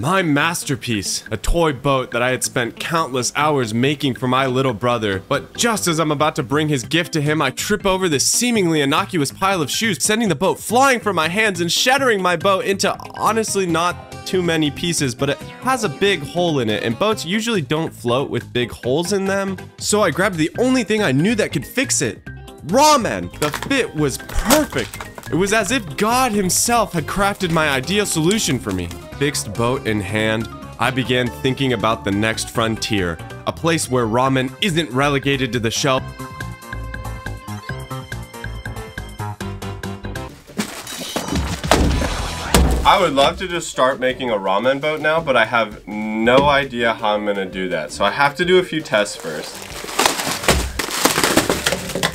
My masterpiece, a toy boat that I had spent countless hours making for my little brother. But just as I'm about to bring his gift to him, I trip over this seemingly innocuous pile of shoes, sending the boat flying from my hands and shattering my boat into honestly not too many pieces, but it has a big hole in it, and boats usually don't float with big holes in them. So I grabbed the only thing I knew that could fix it, ramen. The fit was perfect. It was as if God himself had crafted my ideal solution for me. Fixed boat in hand, I began thinking about the next frontier, a place where ramen isn't relegated to the shelf. I would love to just start making a ramen boat now, but I have no idea how I'm gonna do that. So I have to do a few tests first.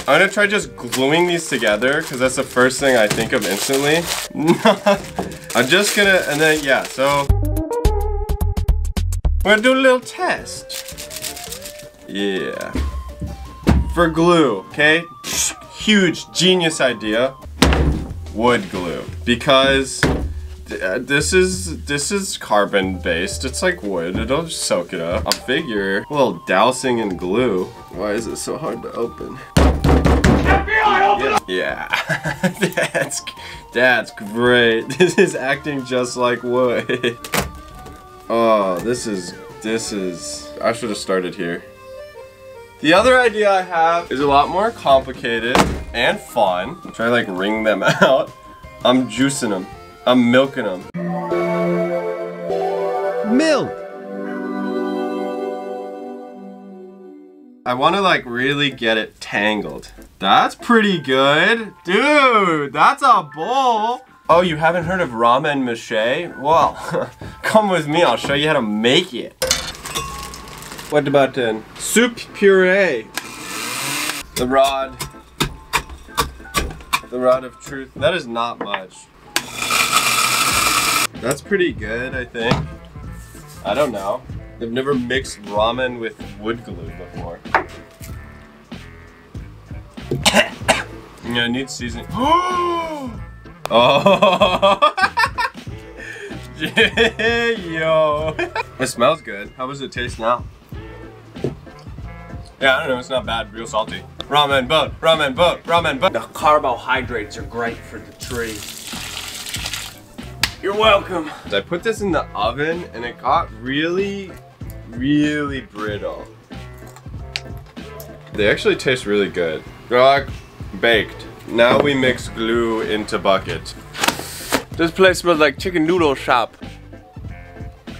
I'm gonna try just gluing these together because that's the first thing I think of instantly. I'm just gonna, and then, yeah, so. We're gonna do a little test. Yeah. For glue, okay? Huge genius idea. Wood glue. Because this is carbon based. It's like wood, it'll just soak it up. I figure a little dousing in glue. Why is it so hard to open? Yeah, that's great. This is acting just like wood. Oh, I should have started here. The other idea I have is a lot more complicated and fun. Try to like wring them out. I'm juicing them. I'm milking them. Milk. I want to like really get it tangled. That's pretty good. Dude, that's a bowl. Oh, you haven't heard of ramen mache? Well, come with me, I'll show you how to make it. What about then? Soup puree. The rod of truth. That is not much. That's pretty good, I think. I don't know. I've never mixed ramen with wood glue before. Yeah, I need seasoning. Oh! Yo! It smells good. How does it taste now? Yeah, I don't know. It's not bad. Real salty. Ramen boat. Ramen boat. Ramen boat. The carbohydrates are great for the tree. You're welcome. I put this in the oven and it got really brittle. They actually taste really good. They're like baked. Now we mix glue into buckets. This place smells like chicken noodle shop.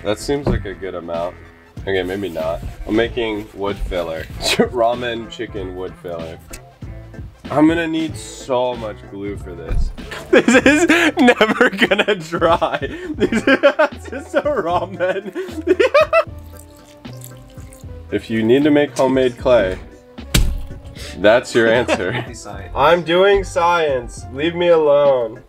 That seems like a good amount. Okay, maybe not. I'm making wood filler. Ramen chicken wood filler. I'm gonna need so much glue for this. This is never gonna dry. This is so ramen. If you need to make homemade clay, that's your answer. I'm doing science. Leave me alone.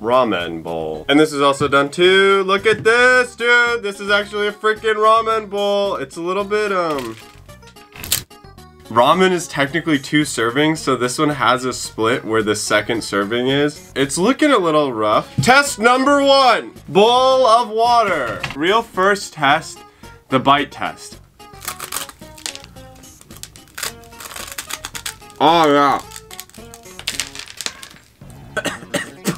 Ramen bowl. And this is also done too. Look at this, dude. This is actually a freaking ramen bowl. It's a little bit, ramen is technically 2 servings, so this one has a split where the second serving is. It's looking a little rough. Test number 1, bowl of water. Real first test, the bite test. Oh yeah.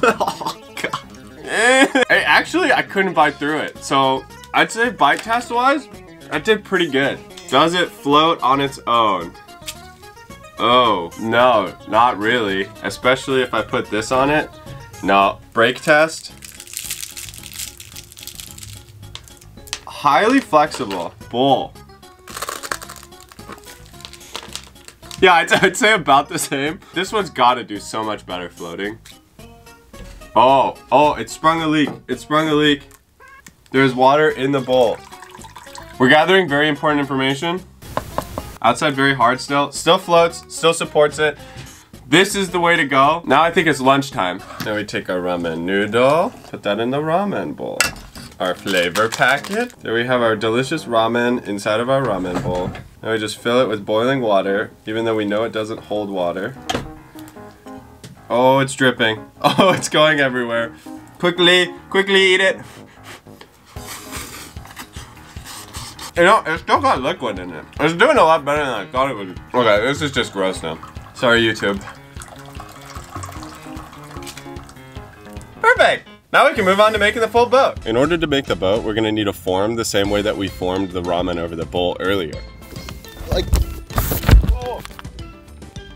Oh god. Hey, actually, I couldn't bite through it. So I'd say bite test wise, I did pretty good. Does it float on its own? Oh, no, not really. Especially if I put this on it. No, break test. Highly flexible bowl. Yeah, I'd say about the same. This one's gotta do so much better floating. Oh, it sprung a leak. It sprung a leak. There's water in the bowl. We're gathering very important information. Outside very hard still. Still floats, still supports it. This is the way to go. Now I think it's lunchtime. Now we take our ramen noodle, put that in the ramen bowl. Our flavor packet. There we have our delicious ramen inside of our ramen bowl. Now we just fill it with boiling water, even though we know it doesn't hold water. Oh, it's dripping. Oh, it's going everywhere. Quickly, quickly eat it. You know, it's still got liquid in it. It's doing a lot better than I thought it would. Okay, this is just gross now. Sorry, YouTube. Perfect! Now we can move on to making the full boat. In order to make the boat, we're gonna need a form the same way that we formed the ramen over the bowl earlier.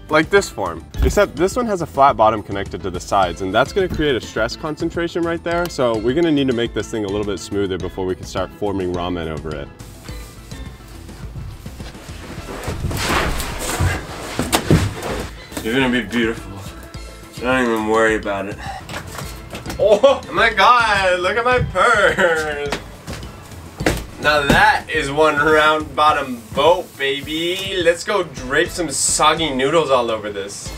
Like this form, except this one has a flat bottom connected to the sides, and that's gonna create a stress concentration right there, so we're gonna need to make this thing a little bit smoother before we can start forming ramen over it. You're gonna be beautiful. Don't even worry about it. Oh my God, look at my purse. Now that is one round bottom boat, baby. Let's go drape some soggy noodles all over this.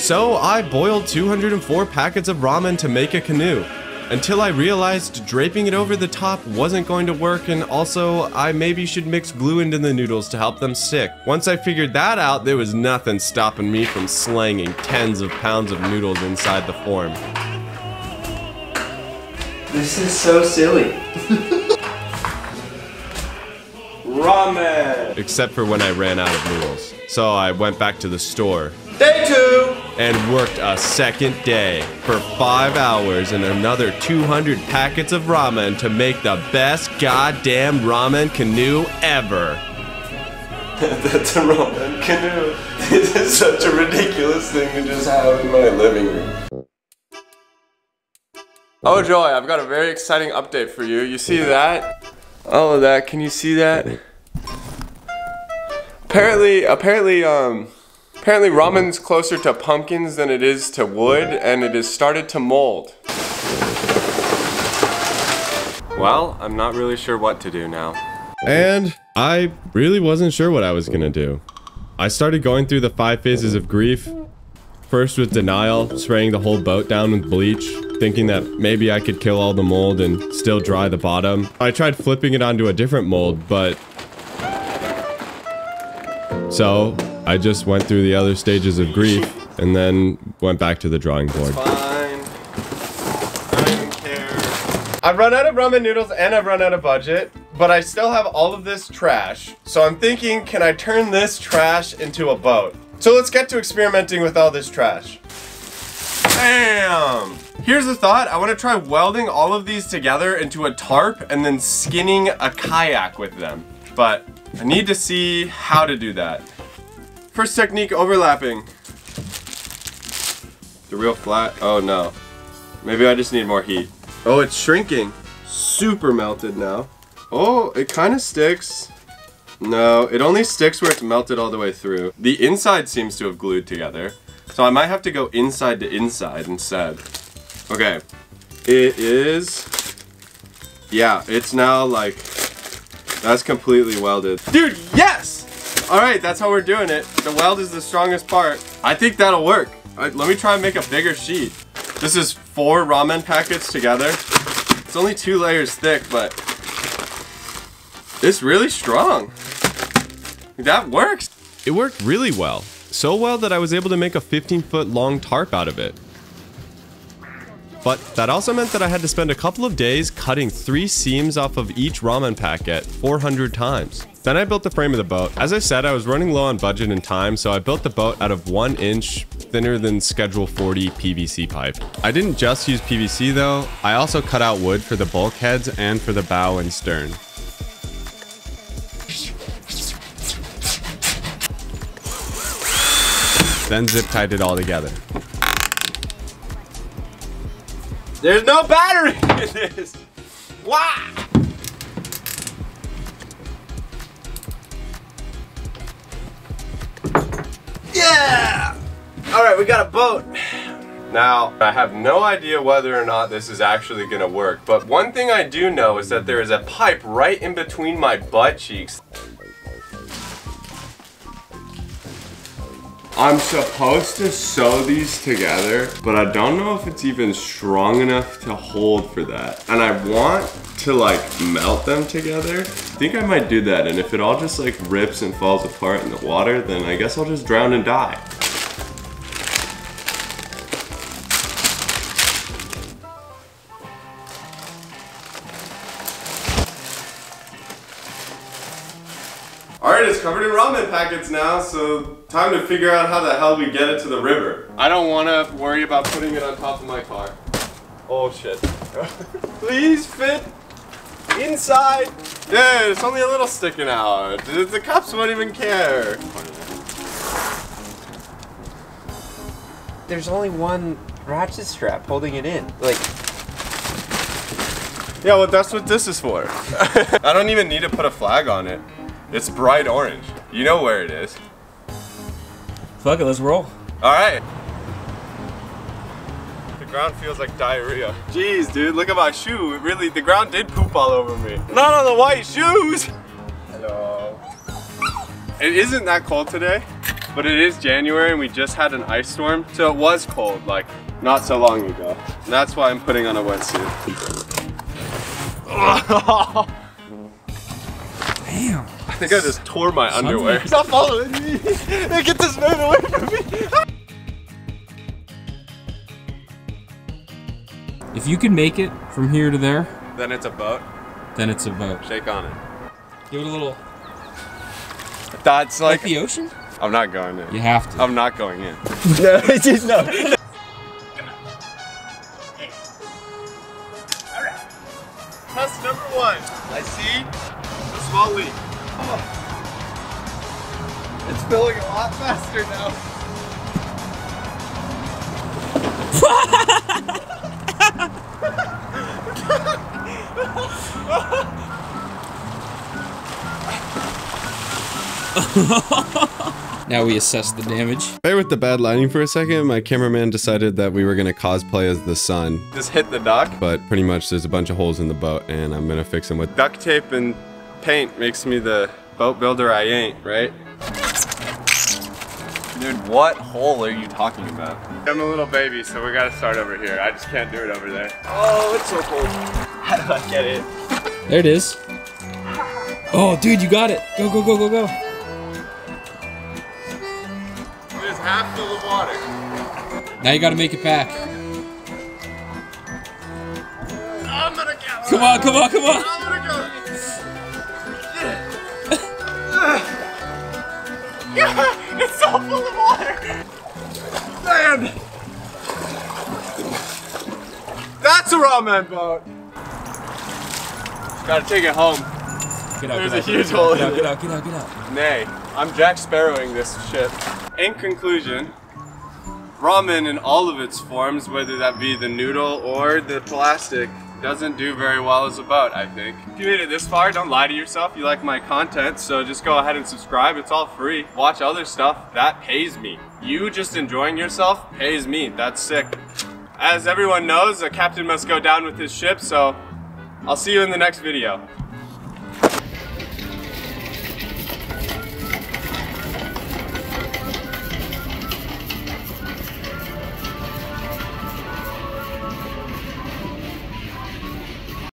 So I boiled 204 packets of ramen to make a canoe, until I realized draping it over the top wasn't going to work, and also I maybe should mix glue into the noodles to help them stick. Once I figured that out, there was nothing stopping me from slanging tens of pounds of noodles inside the form. This is so silly. Ramen! Except for when I ran out of noodles. So I went back to the store. Day two! And worked a second day for 5 hours and another 200 packets of ramen to make the best goddamn ramen canoe ever. That's a ramen canoe. This is such a ridiculous thing to just have in my living room. Oh joy, I've got a very exciting update for you. You see that? All of that, can you see that? Apparently, ramen's closer to pumpkins than it is to wood, and it has started to mold. Well, I'm not really sure what to do now. And I really wasn't sure what I was gonna do. I started going through the 5 phases of grief. First with denial, spraying the whole boat down with bleach, thinking that maybe I could kill all the mold and still dry the bottom. I tried flipping it onto a different mold, but... So... I just went through the other stages of grief and then went back to the drawing board. It's fine. I don't even care. I've run out of ramen noodles and I've run out of budget, but I still have all of this trash. So I'm thinking, can I turn this trash into a boat? So let's get to experimenting with all this trash. Bam! Here's the thought, I want to try welding all of these together into a tarp and then skinning a kayak with them. But I need to see how to do that. First technique, overlapping. The real flat, oh no. Maybe I just need more heat. Oh, it's shrinking. Super melted now. Oh, it kind of sticks. No, it only sticks where it's melted all the way through. The inside seems to have glued together. So I might have to go inside to inside instead. Okay, it is, yeah, it's now like, that's completely welded. Dude, yes! All right, that's how we're doing it. The weld is the strongest part. I think that'll work. All right, let me try and make a bigger sheet. This is 4 ramen packets together. It's only 2 layers thick, but it's really strong. That works. It worked really well. So well that I was able to make a 15-foot long tarp out of it. But that also meant that I had to spend a couple of days cutting 3 seams off of each ramen packet 400 times. Then I built the frame of the boat. As I said, I was running low on budget and time, so I built the boat out of 1 inch thinner than Schedule 40 PVC pipe. I didn't just use PVC though, I also cut out wood for the bulkheads and for the bow and stern. Then zip tied it all together. There's no battery in this! Why? Yeah! Alright, we got a boat. Now, I have no idea whether or not this is actually gonna work, but one thing I do know is that there is a pipe right in between my butt cheeks. I'm supposed to sew these together, but I don't know if it's even strong enough to hold for that. And I want to like melt them together. I think I might do that, and if it all just like rips and falls apart in the water, then I guess I'll just drown and die. Alright, it's covered in ramen packets now, so time to figure out how the hell we get it to the river. I don't want to worry about putting it on top of my car. Oh shit. Please fit inside. Dude, it's only a little sticking out. The cops won't even care. There's only one ratchet strap holding it in. Like. Yeah, well that's what this is for. I don't even need to put a flag on it. It's bright orange. You know where it is. Fuck it, let's roll. Alright. The ground feels like diarrhea. Jeez, dude, look at my shoe. It really, the ground did poop all over me. Not on the white shoes! Hello. It isn't that cold today, but it is January and we just had an ice storm, so it was cold, like, not so long ago. And that's why I'm putting on a wetsuit. Damn. I think I just tore my underwear. Stop following me! Get this man away from me! If you can make it from here to there... Then it's a boat? Then it's a boat. Shake on it. Give it a little... That's like... the ocean? I'm not going in. You have to. I'm not going in. No, it's just no. Alright. Test number one. I see a small leak. Oh. It's filling a lot faster now. Now we assess the damage. Right with the bad lighting for a second, my cameraman decided that we were gonna cosplay as the sun. Just hit the dock. But pretty much there's a bunch of holes in the boat and I'm gonna fix them with duct tape and paint. Makes me the boat builder I ain't, right? Dude, what hole are you talking about? I'm a little baby, so we gotta start over here. I just can't do it over there. Oh, it's so cold. How do I get in? There it is. Oh, dude, you got it. Go, go, go, go, go. There's half full of water. Now you gotta make it back. I'm gonna go. Come on, come on, come on. I'm gonna go. Yeah, it's so full of water! Man! That's a ramen boat! Gotta take it home. Get out, There's a huge hole in it. Get out, get out, get out, get out. Nay, I'm Jack Sparrowing this shit. In conclusion, ramen in all of its forms, whether that be the noodle or the plastic, doesn't do very well as a boat, I think. If you made it this far, don't lie to yourself. You like my content, so just go ahead and subscribe. It's all free. Watch other stuff. That pays me. You just enjoying yourself pays me. That's sick. As everyone knows, a captain must go down with his ship, so I'll see you in the next video.